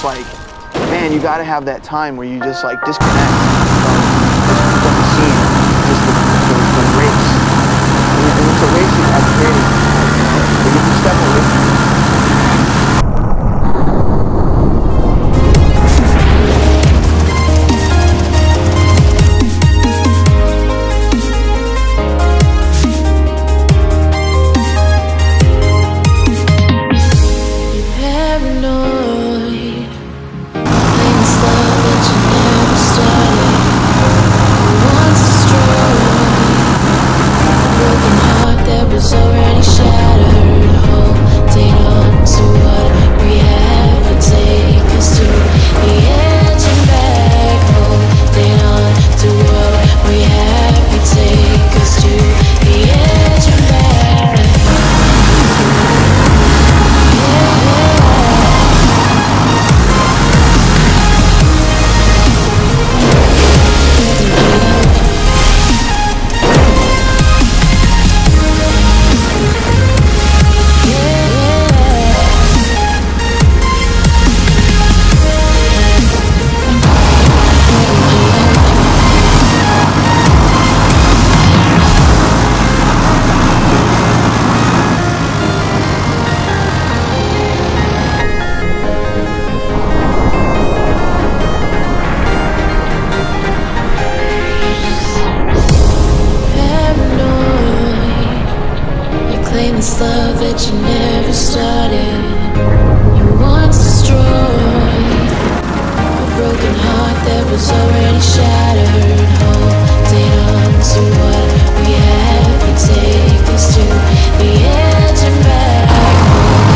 just like, man, you gotta have that time where you just like disconnect from the scene, just the race. And it's a race that I've created, but you can step away from it. This love that you never started, you once destroyed a broken heart that was already shattered. Holding on to what we have to take us to the edge and back.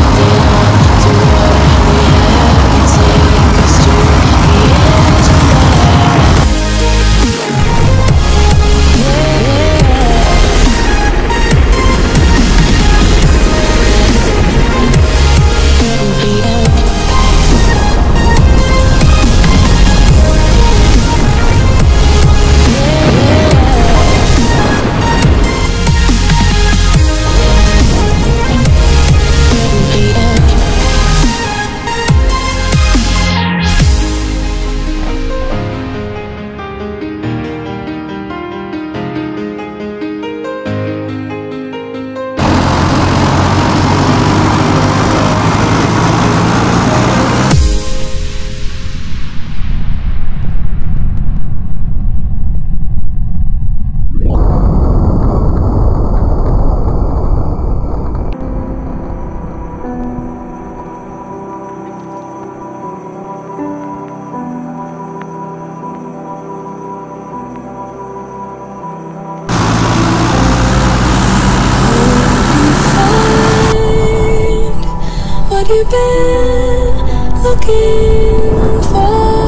Holding on to what we have to take us to the edge and back. You've been looking for